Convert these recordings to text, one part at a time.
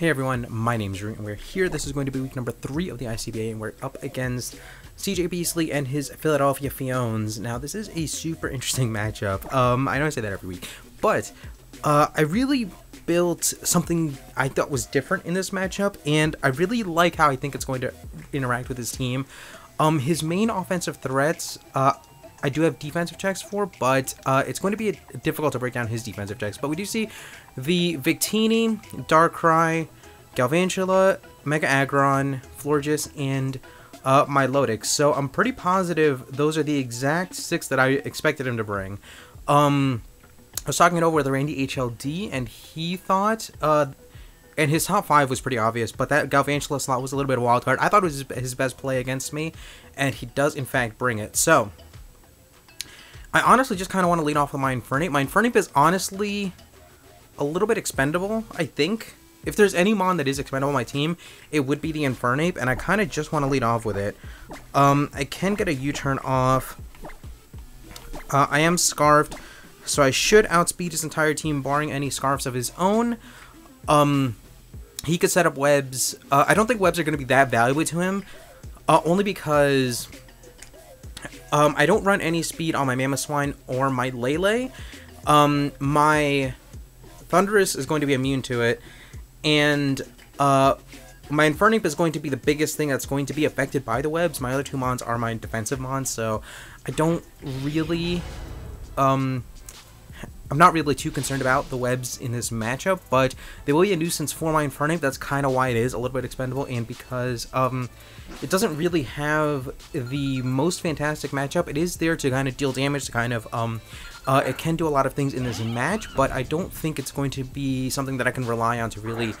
Hey everyone, my name is Rewt and we're here. This is going to be week number 3 of the ICBA and we're up against CJ Beasley and his Philadelphia Phiones. Now this is a super interesting matchup. I know I say that every week, but I really built something I thought was different in this matchup and I really like how I think it's going to interact with his team. His main offensive threats, I do have defensive checks for, but it's going to be difficult to break down his defensive checks. But we do see the Victini, Darkrai, Galvantula, Mega Aggron, Florges, and Milotic. So I'm pretty positive those are the exact 6 that I expected him to bring. I was talking it over with Randy HLD, and he thought... And his top 5 was pretty obvious, but that Galvantula slot was a little bit of a wild card. I thought it was his best play against me, and he does, in fact, bring it. So... I honestly just kind of want to lead off with my Infernape. My Infernape is honestly a little bit expendable, I think. If there's any mon that is expendable on my team, it would be the Infernape, and I kind of just want to lead off with it. I can get a U-turn off. I am scarfed, so I should outspeed his entire team, barring any scarfs of his own. He could set up webs. I don't think webs are going to be that valuable to him, only because... I don't run any speed on my Mamoswine or my Lele. My Thundurus is going to be immune to it, and my Infernape is going to be the biggest thing that's going to be affected by the webs. My other 2 mons are my defensive mons, so I don't really... I'm not really too concerned about the webs in this matchup, but they will be a nuisance for my Infernape. That's kind of why it is a little bit expendable, and because it doesn't really have the most fantastic matchup. It is there to kind of deal damage, to kind of, it can do a lot of things in this match, but I don't think it's going to be something that I can rely on to really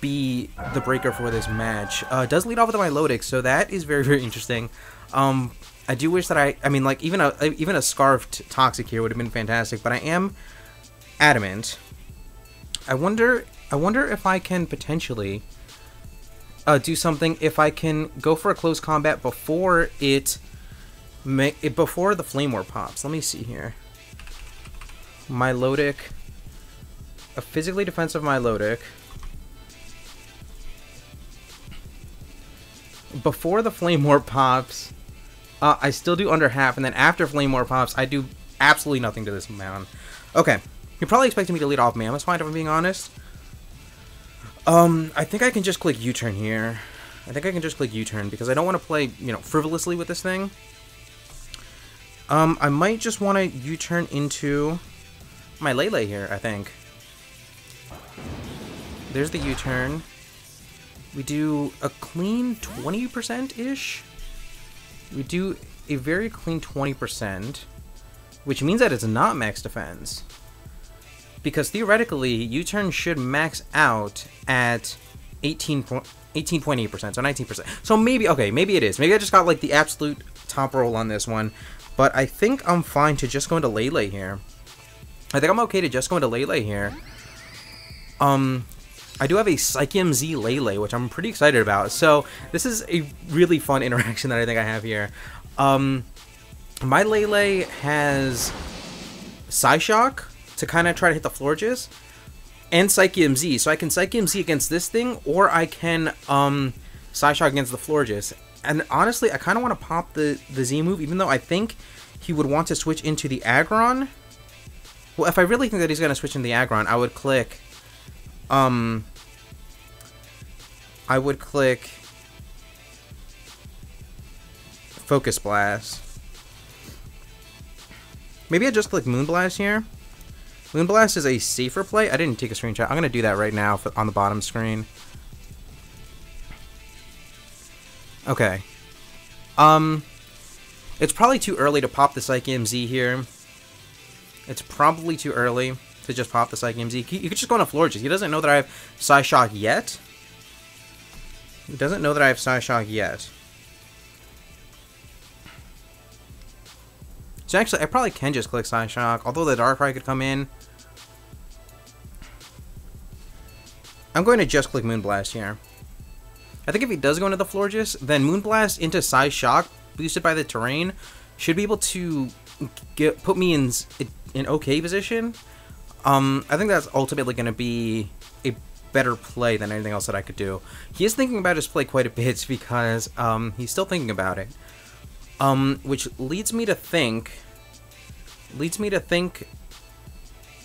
be the breaker for this match. It does lead off with my Milotic, so that is very, very interesting. I do wish that I mean, like, even a scarfed toxic here would have been fantastic, but I am adamant. I wonder if I can potentially do something, if I can go for a close combat before before the flame war pops. Let me see here. Milotic, a physically defensive Milotic. Before the flame war pops, I still do under half, and then after flame war pops, I do absolutely nothing to this mound. Okay, you're probably expecting me to lead off Mamoswine, if I'm being honest. I think I can just click U-turn here. I think I can just click U-turn because I don't want to play, you know, frivolously with this thing. I might just want to U-turn into my Lele here, I think. There's the U-turn. We do a clean 20%-ish. We do a very clean 20%, which means that it's not max defense. Because theoretically, U-turn should max out at 18.8%, so 19%. So maybe, okay, maybe it is. Maybe I just got like the absolute top roll on this one. But I think I'm fine to just go into Lele here. I think I'm okay to just go into Lele here. I do have a PsychMZ Lele, which I'm pretty excited about. So this is a really fun interaction that I think I have here. My Lele has Psyshock to kind of try to hit the Florges and PsychMZ. So I can PsychMZ against this thing, or I can Psyshock against the Florges. And honestly, I kind of want to pop the Z move, even though I think he would want to switch into the Aggron. Well, if I really think that he's going to switch into the Aggron, I would click... I would click Focus Blast. Maybe I just click Moon Blast here. Moon Blast is a safer play. I didn't take a screenshot. I'm going to do that right now on the bottom screen. Okay. It's probably too early to pop the PsychMZ here. It's probably too early to just pop the PsychMZ. You could just go into Florges. He doesn't know that I have Psyshock yet. He doesn't know that I have Psyshock yet. So actually, I probably can just click Psyshock, although the Darkrai could come in. I'm going to just click Moonblast here. I think if he does go into the Florges, then Moonblast into Psyshock, boosted by the terrain, should be able to put me in an okay position. I think that's ultimately going to be a better play than anything else that I could do. He is thinking about his play quite a bit because he's still thinking about it. Which leads me to think,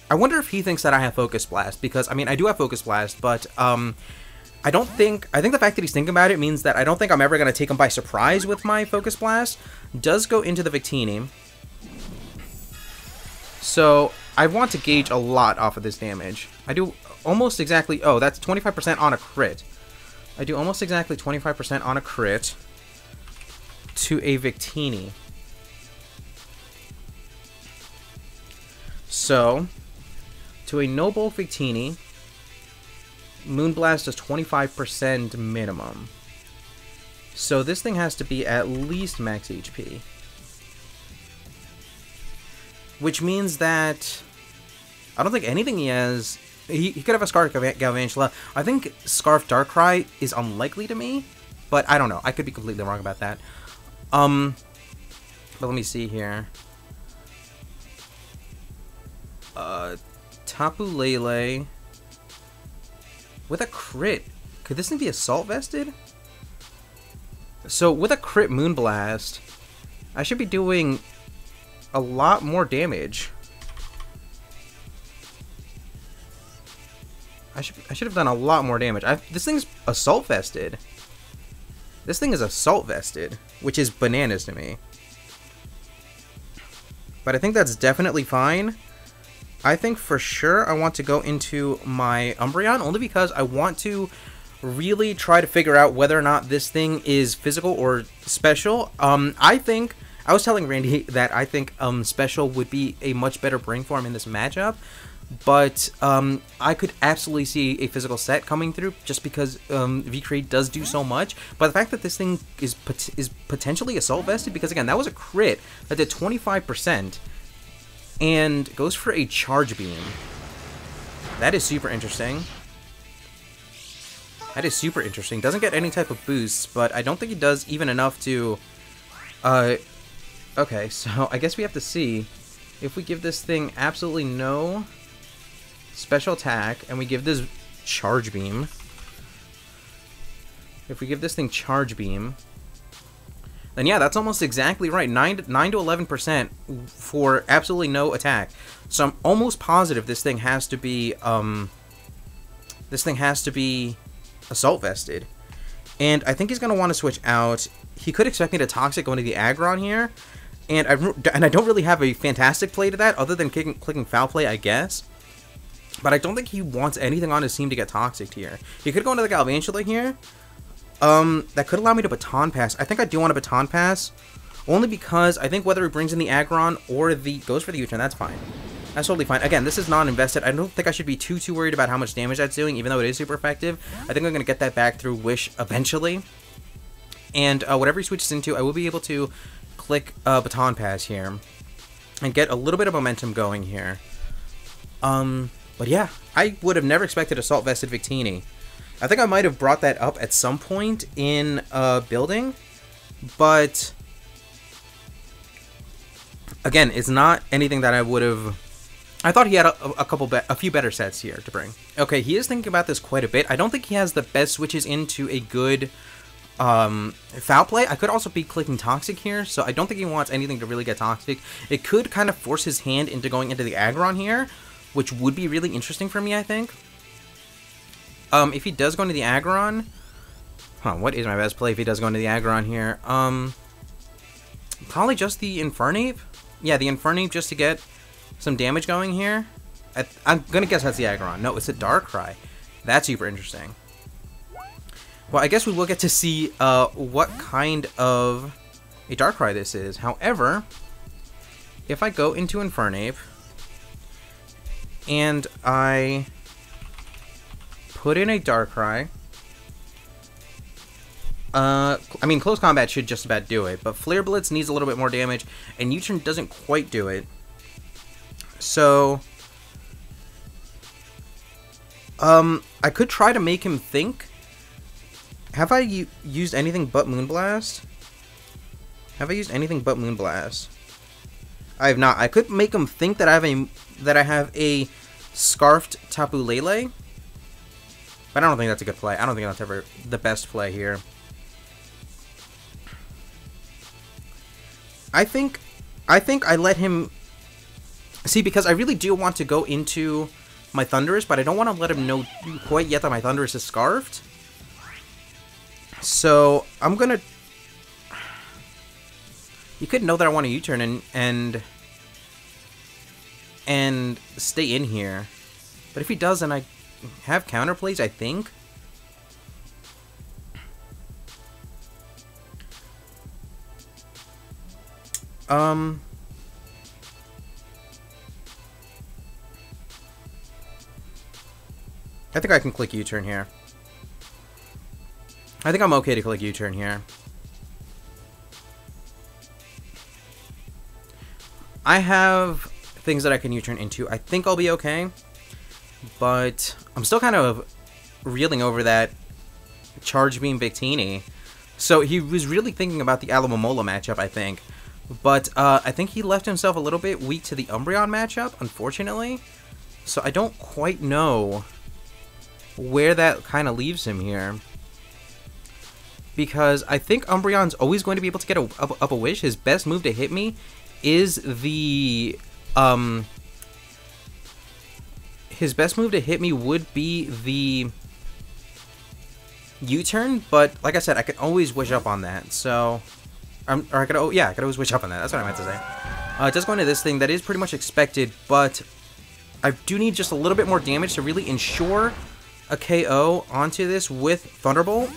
I wonder if he thinks that I have Focus Blast, because, I mean, I do have Focus Blast, but, I think the fact that he's thinking about it means that I don't think I'm ever going to take him by surprise with my Focus Blast. Does go into the Victini. So, I want to gauge a lot off of this damage. I do almost exactly, oh, that's 25% on a crit. I do almost exactly 25% on a crit to a Victini. So, to a Noble Victini, Moonblast is 25% minimum. So this thing has to be at least max HP. Which means that I don't think anything he has... He could have a Scarf Galvantula. I think Scarf Darkrai is unlikely to me, but I don't know. I could be completely wrong about that. But let me see here. Tapu Lele with a crit. Could this thing be Assault Vested? So with a crit Moonblast, I should be doing a lot more damage. I should have done a lot more damage. This thing's Assault Vested. This thing is Assault Vested, which is bananas to me. But I think that's definitely fine. I think for sure I want to go into my Umbreon, only because I want to really try to figure out whether or not this thing is physical or special. I think, I was telling Randy that I think special would be a much better brain form in this matchup, but I could absolutely see a physical set coming through just because Victini does do so much. But the fact that this thing is potentially Assault Vested, because again, that was a crit that did 25%. And goes for a Charge Beam. That is super interesting. That is super interesting. Doesn't get any type of boosts, but I don't think it does even enough to... okay, so I guess we have to see. If we give this thing absolutely no special attack, and we give this Charge Beam... If we give this thing Charge Beam... And yeah, that's almost exactly right. 9 to 11% for absolutely no attack. So I'm almost positive this thing has to be Assault Vested. And I think he's going to want to switch out. He could expect me to Toxic going to the Aggron here. And I don't really have a fantastic play to that other than clicking Foul Play, I guess. But I don't think he wants anything on his team to get Toxic here. He could go into the Galvantula here. That could allow me to Baton Pass. I think I do want a Baton Pass, only because I think whether he brings in the Aggron or goes for the U-turn, that's fine. That's totally fine. Again, this is non-invested. I don't think I should be too worried about how much damage that's doing, even though it is super effective. I think I'm going to get that back through Wish eventually. And whatever he switches into, I will be able to click Baton Pass here and get a little bit of momentum going here. But yeah, I would have never expected Assault Vested Victini. I think I might have brought that up at some point in building, but again, it's not anything that I would have... I thought he had a few better sets here to bring. Okay, he is thinking about this quite a bit. I don't think he has the best switches into a good Foul Play. I could also be clicking Toxic here, so I don't think he wants anything to really get Toxic. It could kind of force his hand into going into the Aggron here, which would be really interesting for me, I think. If he does go into the Aggron, what is my best play if he does go into the Aggron here? Probably just the Infernape. Yeah, the Infernape just to get some damage going here. I'm gonna guess that's the Aggron. No, it's a Darkrai. That's super interesting. Well, I guess we will get to see what kind of a Darkrai this is. However, if I go into Infernape and I put in a Darkrai. I mean, Close Combat should just about do it, but Flare Blitz needs a little bit more damage, and U-Turn doesn't quite do it. So, I could try to make him think. Have I used anything but Moonblast? Have I used anything but Moonblast? I have not. I could make him think that I have a Scarfed Tapu Lele. But I don't think that's a good play. I don't think that's ever the best play here. I think I let him... See, because I really do want to go into my Thundurus, but I don't want to let him know quite yet that my Thundurus is scarfed. So, I'm going to... You could know that I want to U-turn and stay in here. But if he does, and I have counterplays, I think. I think I can click U-turn here. I think I'm okay to click U-turn here. I have things that I can U-turn into. I think I'll be okay, but I'm still kind of reeling over that Charge Beam Victini. So he was really thinking about the Alomomola matchup, I think. But I think he left himself a little bit weak to the Umbreon matchup, unfortunately. So I don't quite know where that kind of leaves him here. Because I think Umbreon's always going to be able to get up a wish. His best move to hit me is the... His best move to hit me would be the U-turn, but like I said, I could always wish up on that. So, I could always wish up on that. That's what I meant to say. Just going to this thing that is pretty much expected, but I do need just a little bit more damage to really ensure a KO onto this with Thunderbolt.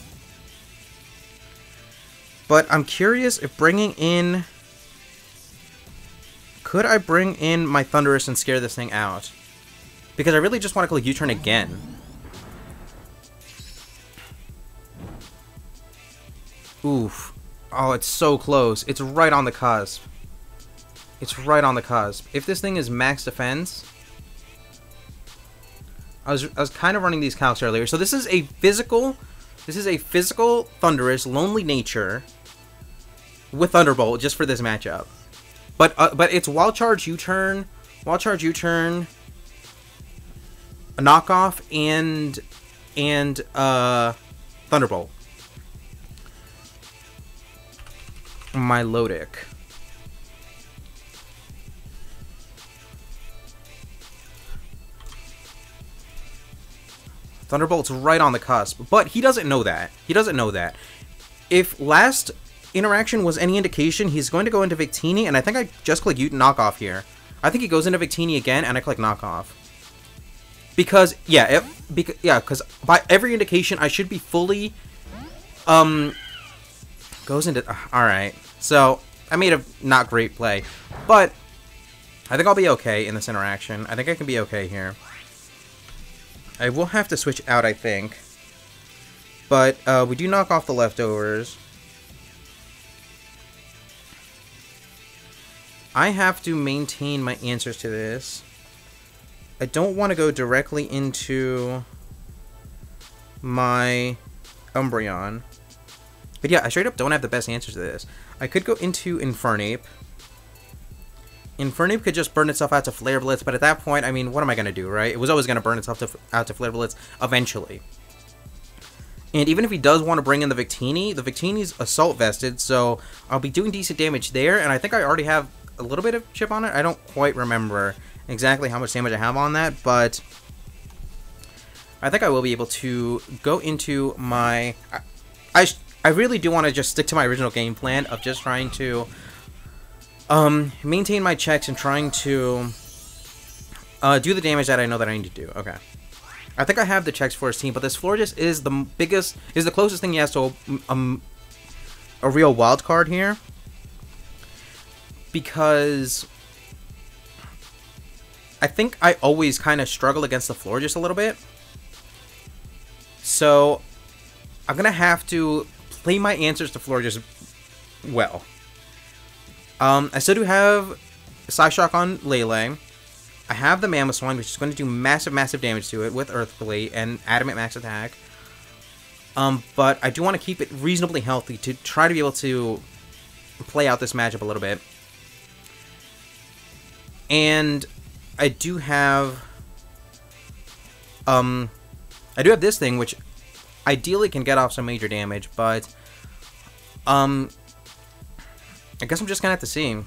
But I'm curious if bringing in... Could I bring in my Thundurus and scare this thing out? Because I really just want to click U-turn again. Oof. Oh, it's so close. It's right on the cusp. It's right on the cusp. If this thing is max defense... I was kind of running these calcs earlier. So this is a physical... This is a physical Thundurus, Lonely Nature, with Thunderbolt, just for this matchup. But it's Wild Charge, U-turn, Wild Charge, U-turn, a knockoff, and Thunderbolt. Milotic. Thunderbolt's right on the cusp, but he doesn't know that. He doesn't know that. If last... interaction was any indication, he's going to go into Victini, and I think I just click knockoff here. I think he goes into Victini again, and I click knockoff. Because, yeah, because by every indication, I should be fully, goes into, alright. So, I made a not great play, but I think I'll be okay in this interaction. I think I can be okay here. I will have to switch out, I think. But, we do knock off the leftovers. I have to maintain my answers to this. I don't want to go directly into my Umbreon. But yeah, I straight up don't have the best answers to this. I could go into Infernape. Infernape could just burn itself out to Flare Blitz, but at that point, I mean, what am I going to do, right? It was always going to burn itself out to Flare Blitz eventually. And even if he does want to bring in the Victini's assault vested, so I'll be doing decent damage there, and I think I already have a little bit of chip on it. I don't quite remember exactly how much damage I have on that, but I think I will be able to go into my... I really do want to just stick to my original game plan of just trying to maintain my checks and trying to do the damage that I know that I need to do. Okay. I think I have the checks for his team, but this Florges is the biggest, is the closest thing he has to a real wild card here, because I think I always kind of struggle against the Florges a little bit. So I'm gonna have to play my answers to Florges well. I still do have Psyshock on Lele. I have the Mamoswine, which is going to do massive, massive damage to it with Earthplate and Adamant Max Attack. But I do want to keep it reasonably healthy to try to be able to play out this matchup a little bit. And I do have I do have this thing, which ideally can get off some major damage, but I guess I'm just gonna have to see.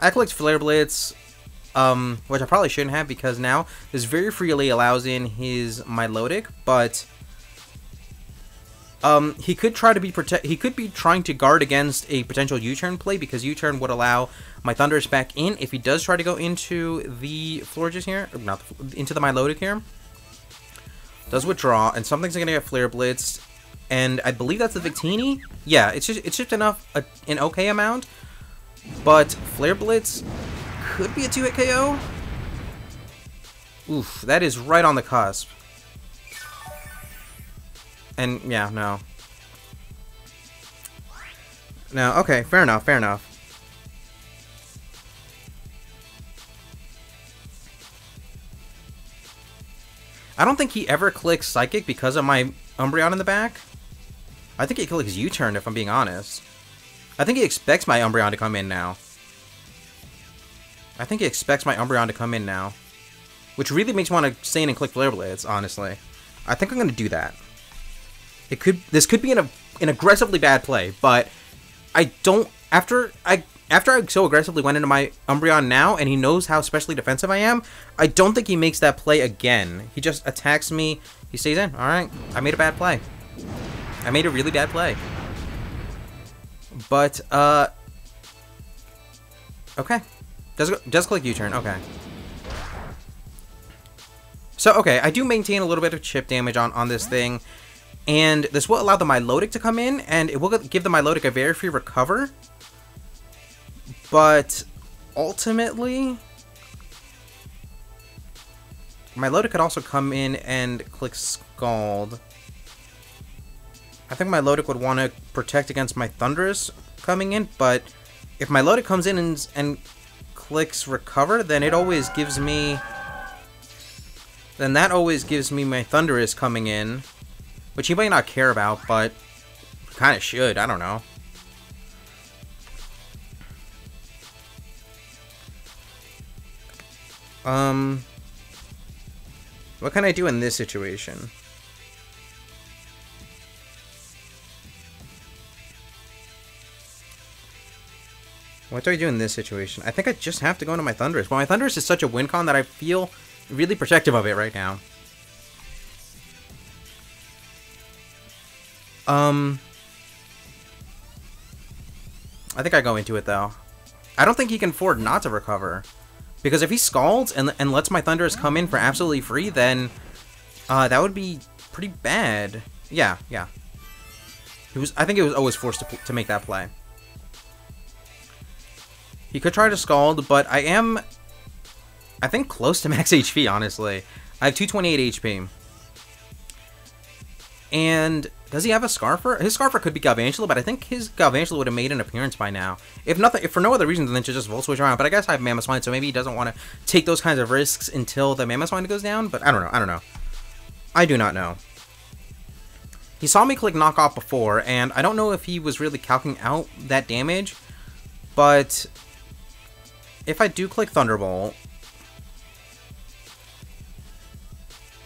I collect Flare Blitz, which I probably shouldn't have, because now this very freely allows in his Milotic, but he could try to be trying to guard against a potential U-turn play, because U-turn would allow my Thundurus back in if he does try to go into the Florges here, or not into the Milotic here. Does withdraw, and something's gonna get Flare Blitzed, and I believe that's the Victini. Yeah, it's just enough, an okay amount, but Flare Blitz could be a 2-hit KO. Oof, that is right on the cusp. And, yeah, no. No, okay, fair enough, fair enough. I don't think he ever clicks Psychic because of my Umbreon in the back. I think he clicks U-turn, if I'm being honest. I think he expects my Umbreon to come in now. Which really makes me want to stay in and click Flare Blades, honestly. I think I'm going to do that. It could. This could be an aggressively bad play, but I don't. After I so aggressively went into my Umbreon now, and he knows how especially defensive I am, I don't think he makes that play again. He just attacks me. He stays in. All right, I made a bad play. I made a really bad play. But okay, does click U-turn. Okay. So okay, I do maintain a little bit of chip damage on this thing. And this will allow the Milotic to come in, and it will give the Milotic a very free recover. But ultimately, Milotic could also come in and click Scald. I think Milotic would want to protect against my Thundurus coming in, but if Milotic comes in and clicks Recover, then it always gives me... Then that always gives me my Thundurus coming in. Which he might not care about, but kind of should. I don't know. What can I do in this situation? What do I do in this situation? I think I just have to go into my Thundurus. Well, my Thundurus is such a win con that I feel really protective of it right now. I think I go into it, though. I don't think he can afford not to recover. Because if he scalds and lets my Thundurus come in for absolutely free, then that would be pretty bad. Yeah, yeah. I think he was always forced to make that play. He could try to scald, but I think close to max HP, honestly. I have 228 HP. And does he have a Scarfer? His Scarfer could be Galvantula, but I think his Galvantula would have made an appearance by now. If nothing, if for no other reason than to just Volt Switch around. But I guess I have Mamoswine, so maybe he doesn't want to take those kinds of risks until the Mamoswine goes down. But I don't know. I do not know. He saw me click Knock Off before, and I don't know if he was really calcing out that damage. But if I do click Thunderbolt...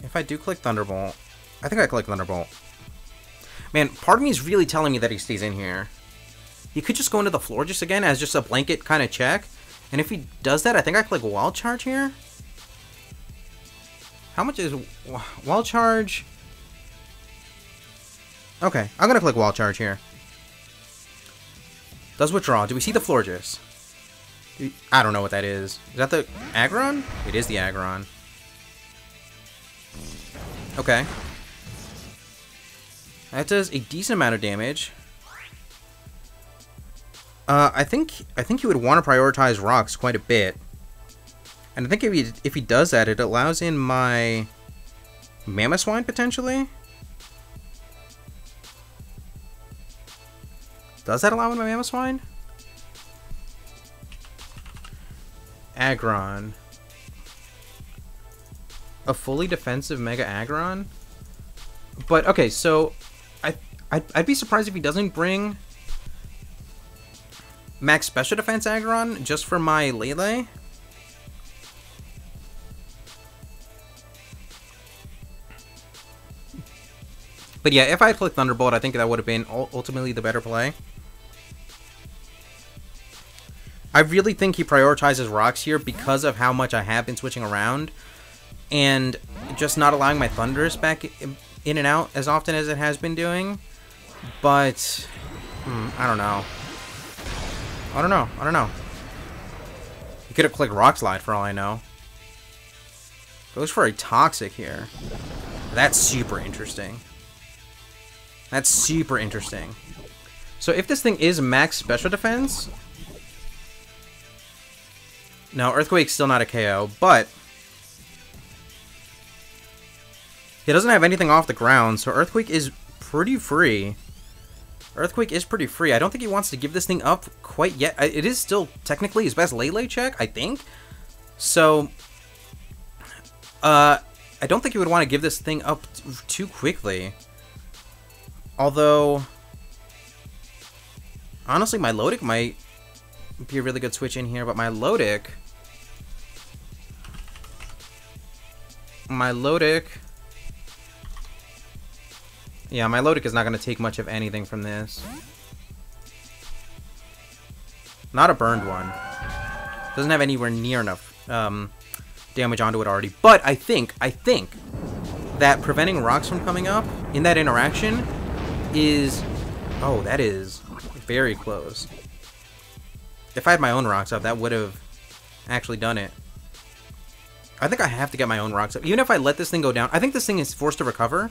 I think I click Thunderbolt. Man, part of me is really telling me that he stays in here. He could just go into the Florges again as just a blanket kind of check. And if he does that, I think I click Wild Charge here. How much is Wild Charge? Okay, I'm going to click Wild Charge here. Does withdraw. Do we see the Florges? I don't know what that is. Is that the Aggron? It is the Aggron. Okay. That does a decent amount of damage. I think he would want to prioritize rocks quite a bit. And I think if he does that, it allows in my Mamoswine potentially. Does that allow in my Mamoswine? Aggron. A fully defensive Mega Aggron? But okay, so I'd be surprised if he doesn't bring max special defense Aggron just for my Lele. But yeah, if I had clicked Thunderbolt, I think that would have been ultimately the better play. I really think he prioritizes rocks here because of how much I have been switching around and just not allowing my Thundurus back in and out as often as it has been doing. But I don't know. I don't know. He could have clicked Rock Slide for all I know. Goes for a Toxic here. That's super interesting. That's super interesting. So if this thing is max special defense... No, Earthquake's still not a KO, but... He doesn't have anything off the ground, so Earthquake is pretty free. Earthquake is pretty free. I don't think he wants to give this thing up quite yet. It is still technically his best Lele check, I think. So, I don't think he would want to give this thing up too quickly. Although, honestly, Milotic might be a really good switch in here, but Milotic... Yeah, Milotic is not going to take much of anything from this. Not a burned one. Doesn't have anywhere near enough damage onto it already. But I think that preventing rocks from coming up in that interaction is... Oh, that is very close. If I had my own rocks up, that would have actually done it. I think I have to get my own rocks up. Even if I let this thing go down, I think this thing is forced to recover.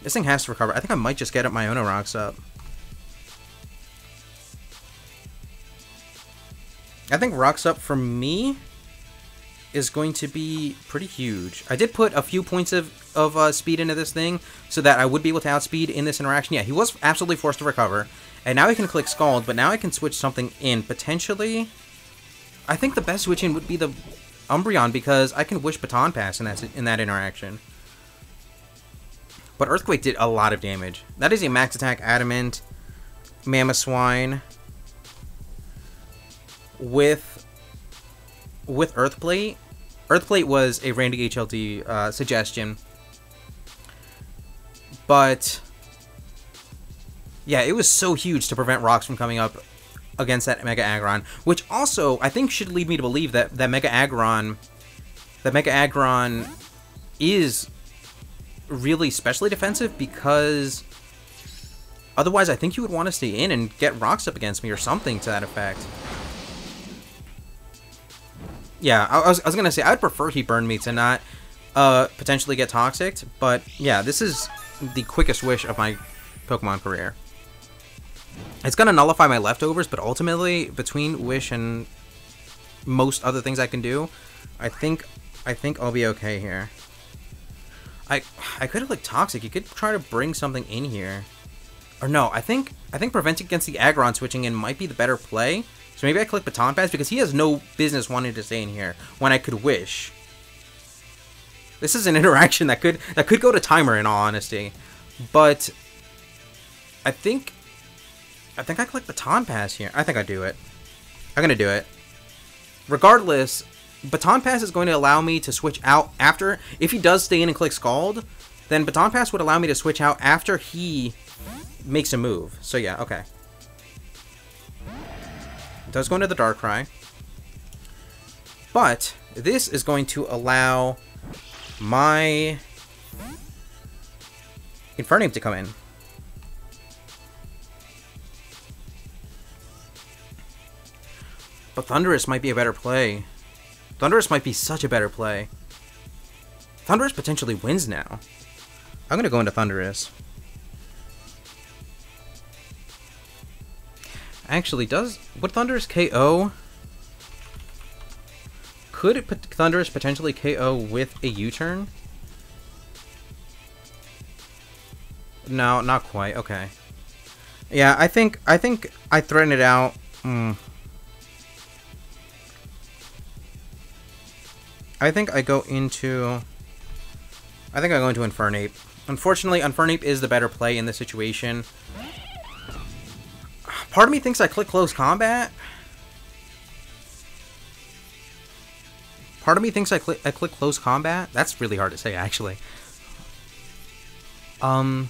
This thing has to recover. I think I might just get up my Ono Rocks up. I think Rocks Up for me is going to be pretty huge. I did put a few points of speed into this thing so that I would be able to outspeed in this interaction. Yeah, he was absolutely forced to recover. And now he can click Scald, but now I can switch something in. Potentially, I think the best switch in would be the Umbreon because I can Wish Baton Pass in that interaction. But Earthquake did a lot of damage. That is a max attack Adamant Mamoswine with Earthplate. Earthplate was a Randy HLD suggestion, but yeah, it was so huge to prevent rocks from coming up against that Mega Aggron, which also I think should lead me to believe that that Mega Aggron is really specially defensive, because otherwise I think you would want to stay in and get rocks up against me or something to that effect. Yeah, I was gonna say I'd prefer he burned me to not potentially get toxicked, but yeah, this is the quickest wish of my Pokemon career. It's gonna nullify my leftovers, but ultimately between wish and most other things I can do, I think I'll be okay here. I could have like Toxic. You could try to bring something in here. Or no, I think preventing against the Aggron switching in might be the better play. So maybe I click Baton Pass because he has no business wanting to stay in here when I could wish. This is an interaction that could go to timer in all honesty. But I think I click Baton Pass here. I think I do it. I'm gonna do it. Regardless, Baton Pass is going to allow me to switch out after. If he does stay in and click Scald, then Baton Pass would allow me to switch out after he makes a move. So yeah, okay. It does go into the Darkrai. But this is going to allow my Infernape to come in. But Thundurus might be a better play. Thundurus might be such a better play. Thundurus potentially wins now. I'm going to go into Thundurus. Actually, would Thundurus KO? Could Thundurus potentially KO with a U-turn? No, not quite. Okay. Yeah, I think I threatened it out. I think I go into Infernape. Unfortunately, Infernape is the better play in this situation. Part of me thinks I click Close Combat. Part of me thinks I click close combat. That's really hard to say, actually. I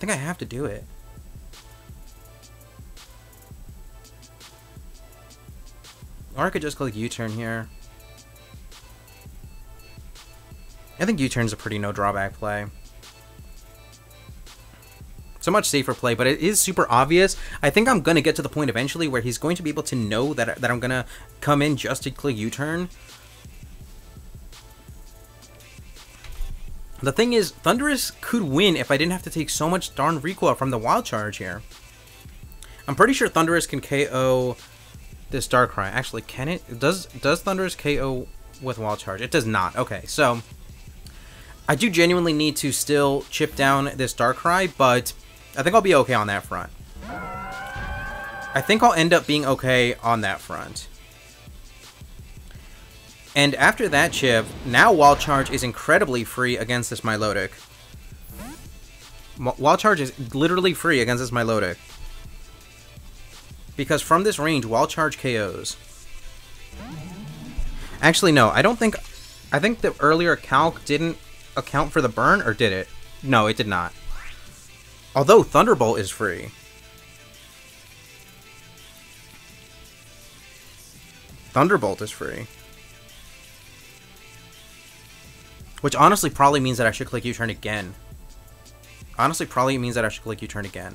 think I have to do it. Or I could just click U-turn here. I think U-turn's a pretty no drawback play. So much safer play, but it is super obvious. I think I'm going to get to the point eventually where he's going to be able to know that I'm going to come in just to click U-turn. The thing is, Thundurus could win if I didn't have to take so much darn recoil from the wild charge here. I'm pretty sure Thundurus can KO this Darkrai. Actually, can it? Does Thundurus KO with wild charge? It does not. Okay, so I do genuinely need to still chip down this Darkrai, but I think I'll be okay on that front. I think I'll end up being okay on that front. And after that chip, now Wild Charge is incredibly free against this Milotic. Wild Charge is literally free against this Milotic. Because from this range, Wild Charge KOs. Actually, no, I don't think... I think the earlier calc didn't account for the burn, or did it? No, it did not. Although Thunderbolt is free. Thunderbolt is free. Which honestly probably means that I should click U-turn again. Honestly probably means that I should click U-turn again.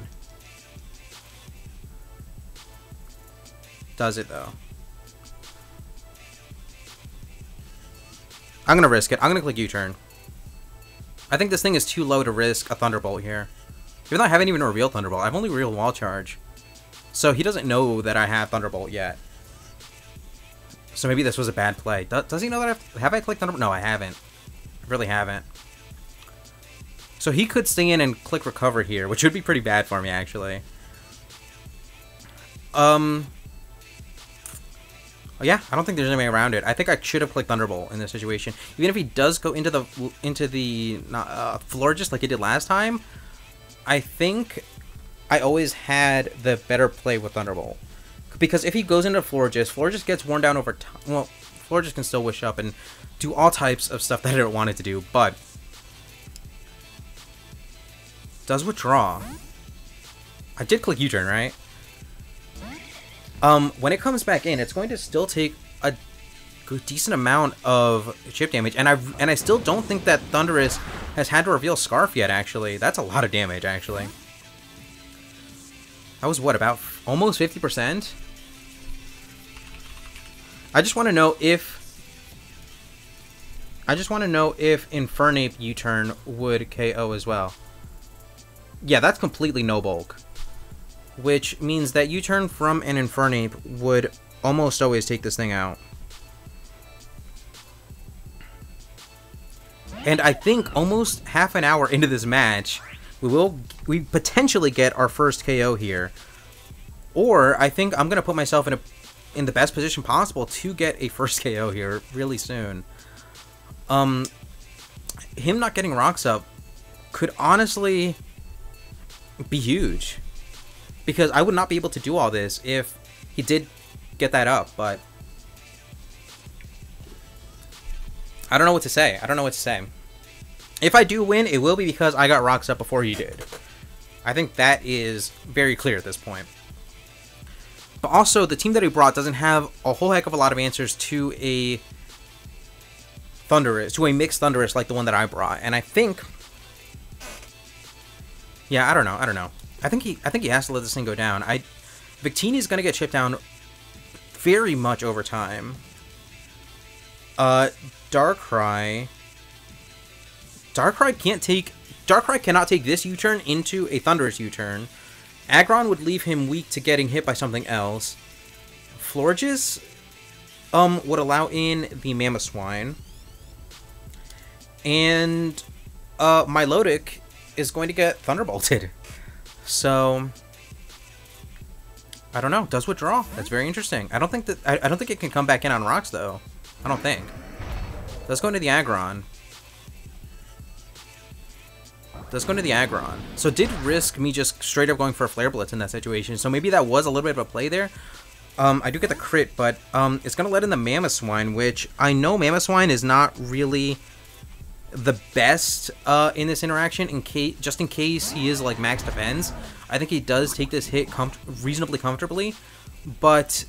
Does it though? I'm going to risk it. I'm going to click U-turn. I think this thing is too low to risk a Thunderbolt here. Even though I haven't even revealed Thunderbolt. I've only revealed Wall Charge. So he doesn't know that I have Thunderbolt yet. So maybe this was a bad play. Does he know that have I clicked Thunderbolt? No, I haven't. I really haven't. So he could stay in and click recover here, which would be pretty bad for me, actually. Yeah, I don't think there's any way around it. I think I should have clicked Thunderbolt in this situation. Even if he does go into the Florges like he did last time, I think I always had the better play with Thunderbolt. Because if he goes into Florges, Florges gets worn down over time. Well, Florges can still wish up and do all types of stuff that I wanted to do, but does withdraw. I did click U-turn, right? When it comes back in, it's going to still take a decent amount of chip damage, and I still don't think that Thundurus has had to reveal Scarf yet. Actually, that's a lot of damage. Actually, that was what, about almost 50%. I just want to know if Infernape U-turn would KO as well. Yeah, that's completely no bulk. Which means that U-turn from an Infernape would almost always take this thing out. And I think almost half an hour into this match, we potentially get our first KO here. Or I think I'm going to put myself in the best position possible to get a first KO here really soon. Him not getting rocks up could honestly be huge. Because I would not be able to do all this if he did get that up, but I don't know what to say. I don't know what to say. If I do win, it will be because I got rocks up before he did. I think that is very clear at this point. But also, the team that he brought doesn't have a whole heck of a lot of answers to a Thundurus, to a mixed Thundurus like the one that I brought. And I think... yeah, I don't know. I don't know. I think he has to let this thing go down. Victini's gonna get chipped down very much over time. Darkrai cannot take this U-turn into a Thundurus U-turn. Aggron would leave him weak to getting hit by something else. Florges would allow in the Mamoswine. And Milotic is going to get Thunderbolted. So I don't know. Does withdraw? That's very interesting. I don't think it can come back in on rocks though. I don't think. Let's go into the Aggron. Let's go into the Aggron. So it did risk me just straight up going for a Flare Blitz in that situation. So maybe that was a little bit of a play there. I do get the crit, but it's going to let in the Mamoswine, which I know Mamoswine is not really the best in this interaction, just in case he is like max defense. I think he does take this hit reasonably comfortably, but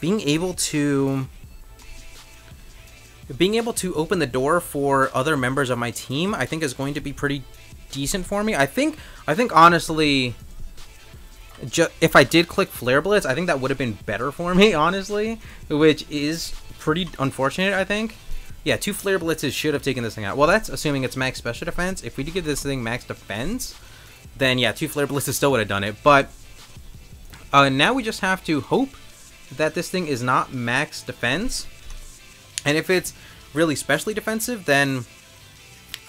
being able to open the door for other members of my team, I think is going to be pretty decent for me. I think honestly, if I did click Flare Blitz, I think that would have been better for me, honestly, which is pretty unfortunate, I think. Yeah, 2 Flare Blitzes should have taken this thing out. Well, that's assuming it's max special defense. If we did give this thing max defense, then yeah, 2 Flare Blitzes still would have done it. But now we just have to hope that this thing is not max defense. And if it's really specially defensive, then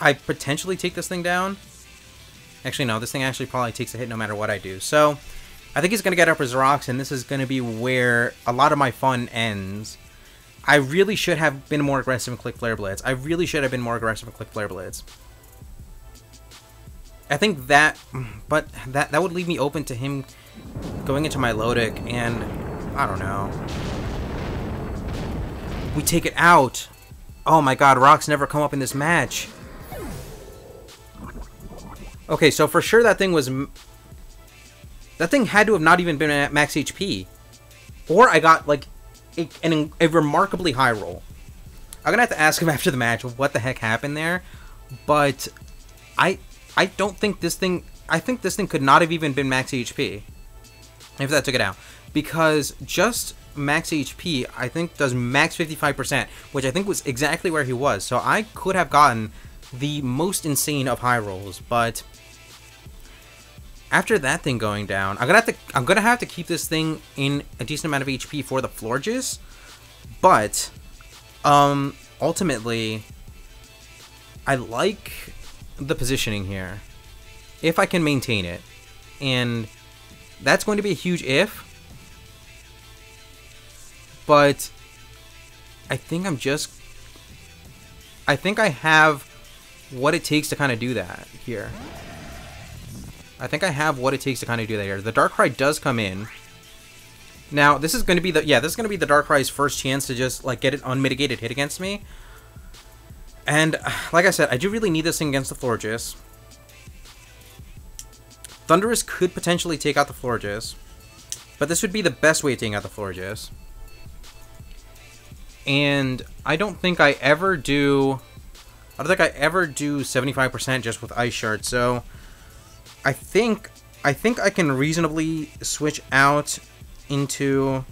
I potentially take this thing down. Actually, no, this thing actually probably takes a hit no matter what I do. So I think he's going to get up his rocks, and this is going to be where a lot of my fun ends. I really should have been more aggressive and click Flare Blitz. I think that, but that would leave me open to him going into Milotic, and I don't know. We take it out. Oh my god, rocks never come up in this match. Okay, so for sure that thing was... That thing had to have not even been at max HP. Or I got, like, a remarkably high roll. I'm gonna have to ask him after the match what the heck happened there. But I don't think this thing... I think this thing could not have even been max HP if that took it out. Because just... max HP, I think, does max 55%, which I think was exactly where he was. So I could have gotten the most insane of high rolls, but after that thing going down, I'm gonna have to keep this thing in a decent amount of HP for the Florges. But ultimately, I like the positioning here if I can maintain it, and that's going to be a huge if. But I think I have what it takes to kind of do that here. The Darkrai does come in. Now, this is going to be the, yeah, this is going to be the Darkrai's first chance to just, like, get an unmitigated hit against me. And, like I said, I do really need this thing against the Florges. Thundurus could potentially take out the Florges, but this would be the best way of taking out the Florges. And I don't think I ever do 75% just with Ice Shard, so I think I can reasonably switch out into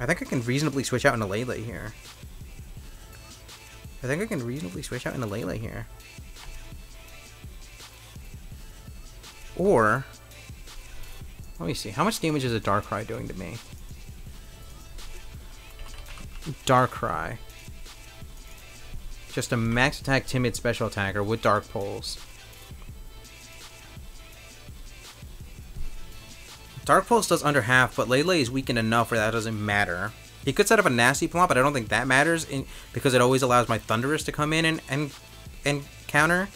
I think I can reasonably switch out into Lele here. Or let me see, how much damage is a Darkrai doing to me? Darkrai. Just a max attack timid special attacker with Dark Pulse. Dark Pulse does under half, but Lele is weakened enough where that doesn't matter. He could set up a nasty plot, but I don't think that matters because it always allows my Thundurus to come in and counter.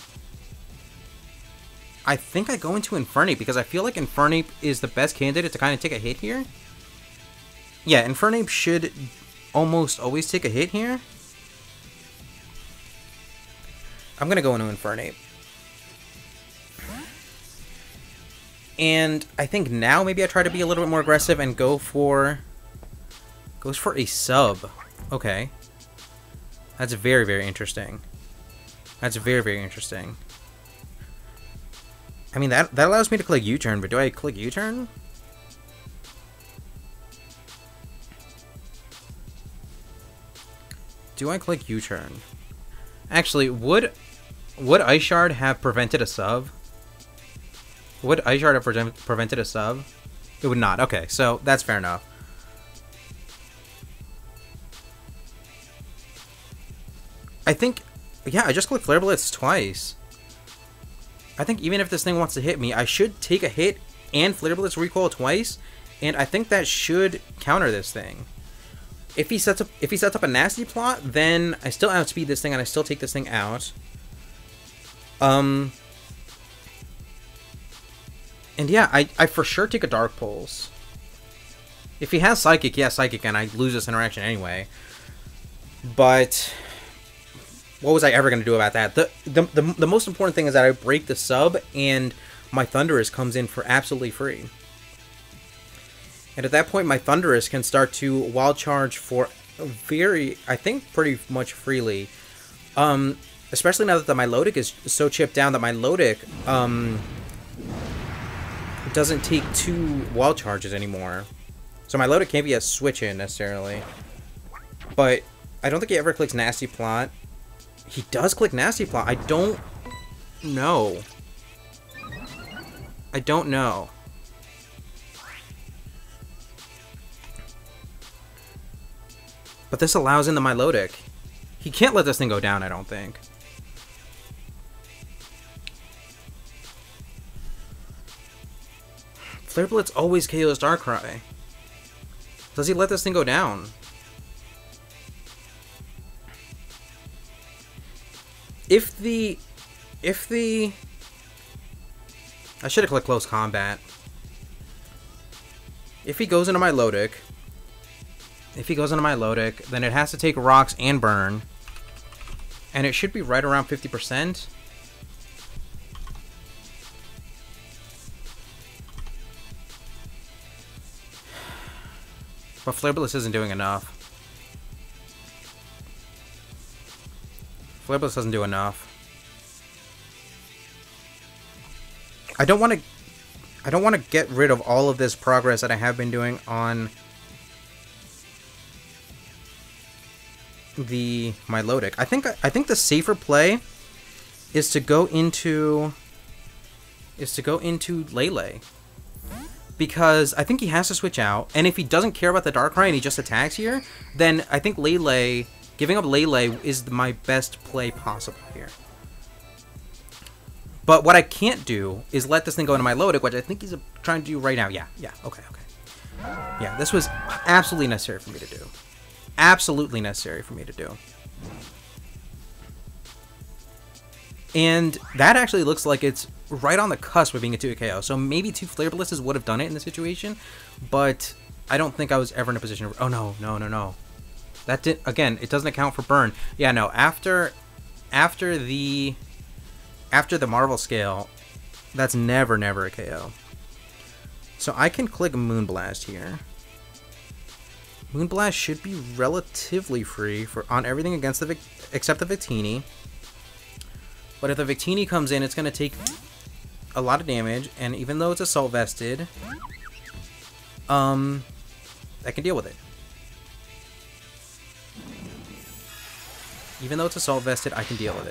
I think I go into Infernape because I feel like Infernape is the best candidate to kind of take a hit here. Yeah, Infernape should almost always take a hit here. I'm gonna go into Infernape. And I think now maybe I try to be a little bit more aggressive and goes for a sub. Okay. That's very, very interesting. I mean, that allows me to click U-turn, but do I click U-turn? Do I click U-turn? Actually, would Ice Shard have prevented a sub? Would Ice Shard have prevented a sub? It would not. Okay, so that's fair enough. I think, yeah, I just clicked Flare Blitz twice. I think even if this thing wants to hit me, I should take a hit and Flare Blitz recoil twice, and I think that should counter this thing. If he sets up a nasty plot, then I still outspeed this thing and I still take this thing out. And yeah, I for sure take a Dark Pulse. If he has Psychic, yeah, Psychic, and I lose this interaction anyway. But what was I ever going to do about that? The most important thing is that I break the sub, and my Thundurus comes in for absolutely free. And at that point, my Thundurus can start to wild charge for very, I think, pretty much freely. Especially now that the Milotic is so chipped down that Milotic doesn't take two wild charges anymore. So Milotic can't be a switch-in, necessarily. But I don't think he ever clicks Nasty Plot. He does click Nasty Plot. I don't know. I don't know. But this allows in the Milotic. He can't let this thing go down, I don't think. Flare Blitz always KOs Darkrai. Does he let this thing go down? If the... I should have clicked Close Combat. If he goes into Milotic... If he goes into Milotic, then it has to take Rocks and Burn. And it should be right around 50%. But Flare Blitz isn't doing enough. Flare Blitz doesn't do enough. I don't want to get rid of all of this progress that I have been doing on the Milotic. I think the safer play is to go into Lele, because I think he has to switch out, and if he doesn't care about the Darkrai and he just attacks here, then I think Lele, giving up Lele is my best play possible here. But what I can't do is let this thing go into Milotic, which I think he's trying to do right now. Yeah, okay. Yeah, this was absolutely necessary for me to do. Absolutely necessary for me to do. And that actually looks like it's right on the cusp of being a 2 KO. So maybe two Flare Blitzes would have done it in this situation, but I don't think I was ever in a position. Oh, no. That did, again, it doesn't account for burn. Yeah, no, after the Marvel scale, that's never a KO. So I can click Moonblast here. Moonblast should be relatively free for on everything against the except the Victini. But if the Victini comes in, it's going to take a lot of damage, and even though it's assault vested, I can deal with it. Even though it's assault vested, I can deal with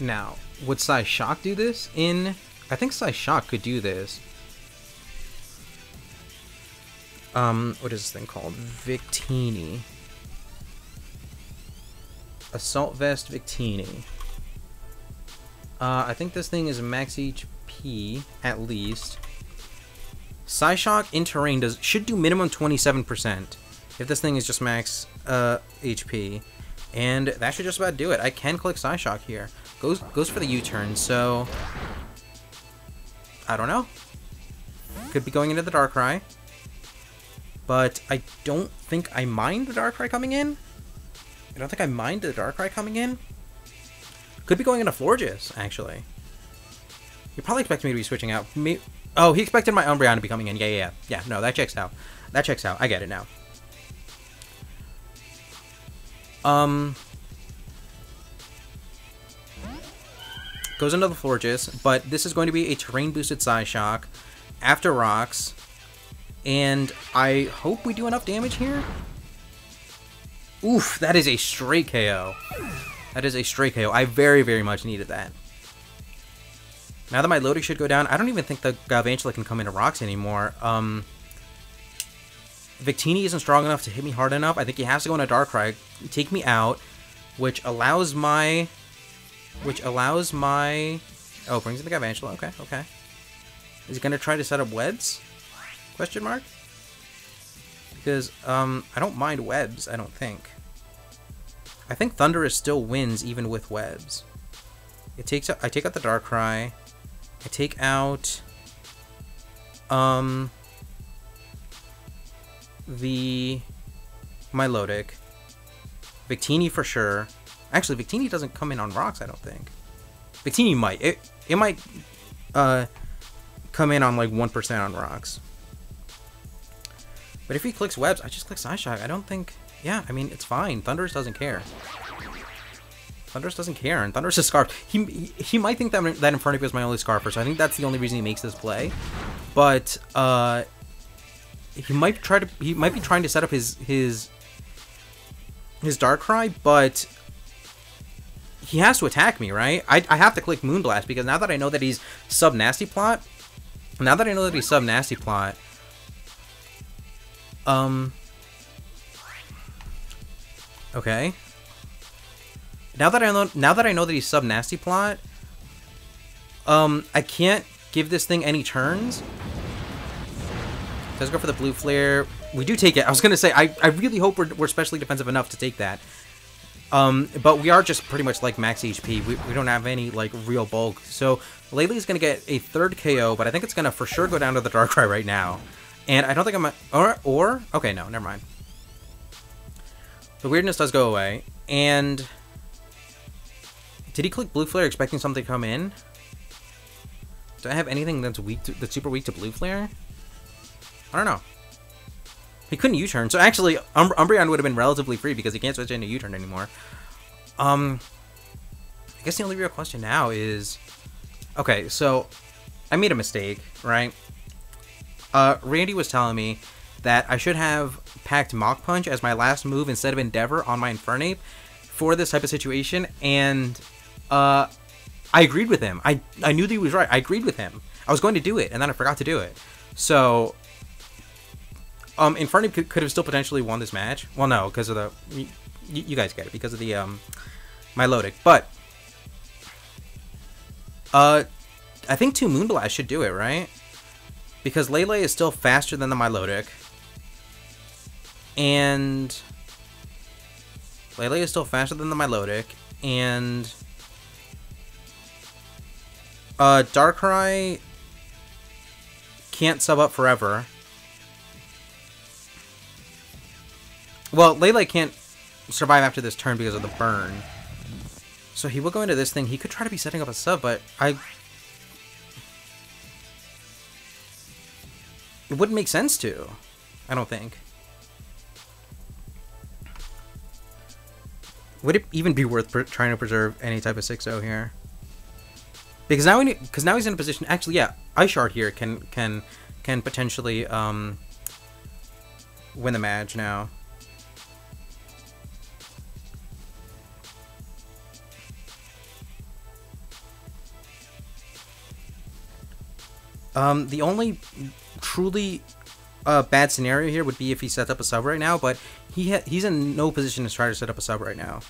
it. Now, would Psyshock do this in... I think Psyshock could do this. What is this thing called? Victini. Assault Vest Victini. I think this thing is max HP, at least. Psyshock in terrain should do minimum 27%, if this thing is just max HP. And that should just about do it. I can click Psyshock here. Goes for the U-turn, so... I don't know. Could be going into the Darkrai. But I don't think I mind the Darkrai coming in. Could be going into Florges, actually. You're probably expecting me to be switching out. Oh, he expected my Umbreon to be coming in. Yeah. Yeah, no, that checks out. I get it now. Goes into the Florges, but this is going to be a terrain-boosted Psyshock after Rocks, and I hope we do enough damage here. Oof, that is a straight KO. I very, very much needed that. Now that my Milotic should go down, I don't even think the Galvantula can come into Rocks anymore. Victini isn't strong enough to hit me hard enough. I think he has to go into Darkrai, take me out, which allows my... Oh, brings in the Galvantula. Okay. Is he going to try to set up webs? Question mark? Because, I don't mind webs, I don't think. I think Thundurus still wins even with webs. It takes out, I take out the Darkrai. I take out the Milotic. Victini for sure. Actually, Victini doesn't come in on rocks, I don't think. Victini might. It might come in on like 1% on rocks. But if he clicks webs, I just click Psy Shock. I don't think... Yeah, I mean, it's fine. Thundurus doesn't care. Thundurus doesn't care, and Thundurus is scarfed. He might think that Infernape is my only scarfer, so I think that's the only reason he makes this play. But he might be trying to set up his Darkrai, but he has to attack me, right? I have to click Moonblast, because now that I know that he's sub-nasty plot, okay. Now that I know that he's sub nasty plot, I can't give this thing any turns. Let's go for the blue flare. We do take it. I was gonna say I really hope we're specially defensive enough to take that. But we are just pretty much like max HP. We don't have any like real bulk. So Lele's gonna get a third KO, but I think it's gonna for sure go down to the Darkrai right now. And I don't think I'm okay, no, never mind. The weirdness does go away. And did he click blue flare expecting something to come in? Do I have anything that's weak to, that's super weak to blue flare? I don't know. He couldn't U-turn, so actually Umbreon would have been relatively free because he can't switch into U-turn anymore. I guess the only real question now is, okay, so I made a mistake, right? Randy was telling me that I should have packed Mach Punch as my last move instead of Endeavor on my Infernape for this type of situation, and I agreed with him. I knew that he was right. I agreed with him. I was going to do it, and then I forgot to do it. So, Infernape could have still potentially won this match. Well, no, because of the... You guys get it. Because of the, Milotic. But, I think 2 Moonblast should do it, right? Because Lele is still faster than the Milotic. And... Darkrai can't sub up forever. Well, Lele can't survive after this turn because of the burn. So he will go into this thing. He could try to be setting up a sub, but it wouldn't make sense to, I don't think. Would it even be worth trying to preserve any type of 6-0 here? Because now he's in a position. Actually, yeah, Ice Shard here can potentially win the match now. The only truly bad scenario here would be if he sets up a sub right now, but he's in no position to try to set up a sub right now.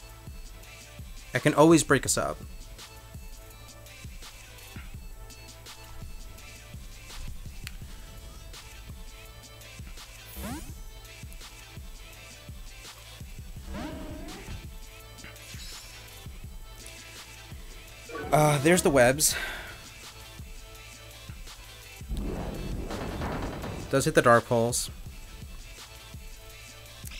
I can always break a sub. There's the webs. Does hit the Dark Pulse.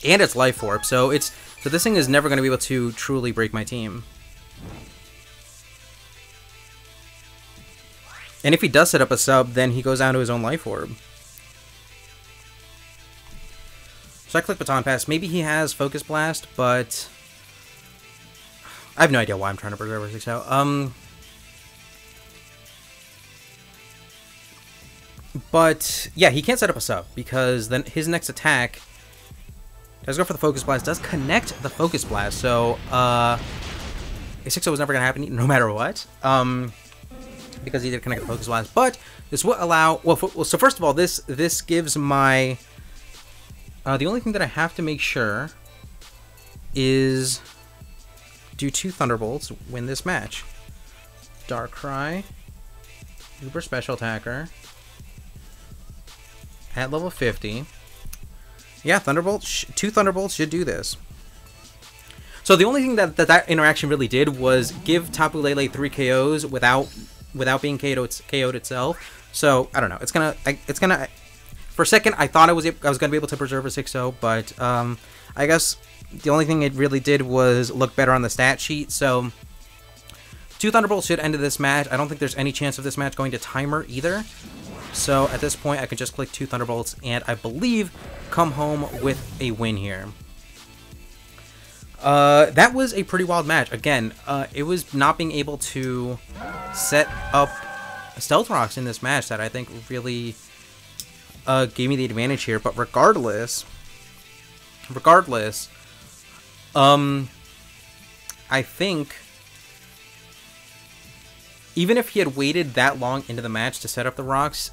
And it's Life Orb, so it's this thing is never going to be able to truly break my team. And if he does set up a sub, then he goes down to his own Life Orb. So I click Baton Pass. Maybe he has Focus Blast, but I have no idea why I'm trying to preserve a 6-0. But yeah, he can't set up a sub because then his next attack does go for the Focus Blast, does connect the Focus Blast, so a 6-0 was never gonna happen no matter what. Because he did connect the Focus Blast, but this will allow so first of all, this gives my the only thing that I have to make sure is do 2 Thunderbolts, win this match. Darkrai, Uber Special Attacker, at level 50. Yeah, 2 Thunderbolts should do this. So the only thing that interaction really did was give Tapu Lele 3 KOs without being KO'd itself. So I don't know. It's gonna. For a second, I thought I was gonna be able to preserve a 6-0, but I guess the only thing it really did was look better on the stat sheet. So 2 Thunderbolts should end this match. I don't think there's any chance of this match going to timer either. So at this point, I can just click 2 Thunderbolts and I believe come home with a win here. That was a pretty wild match. Again, it was not being able to set up Stealth Rocks in this match that I think really gave me the advantage here. But regardless, I think even if he had waited that long into the match to set up the rocks,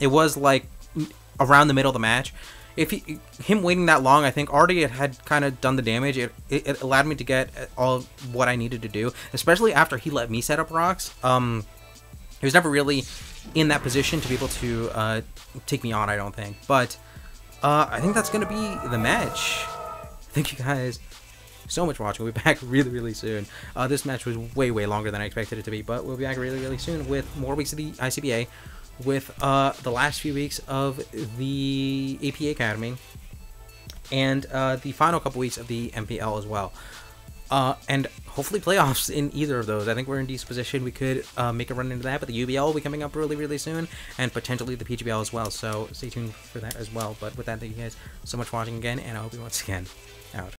it was like around the middle of the match. If him waiting that long, I think already it had kind of done the damage. It allowed me to get all what I needed to do, especially after he let me set up rocks. He was never really in that position to be able to take me on, I don't think. But I think that's going to be the match. Thank you guys so much for watching. We'll be back really, really soon. This match was way, way longer than I expected it to be, but we'll be back really, really soon with more weeks of the ICBA, with the last few weeks of the APA Academy, and the final couple weeks of the MPL as well. And hopefully playoffs in either of those. I think we're in decent position. We could make a run into that, but the UBL will be coming up really, really soon, and potentially the PGBL as well. So stay tuned for that as well. But with that, thank you guys so much for watching again, and I hope you once again out.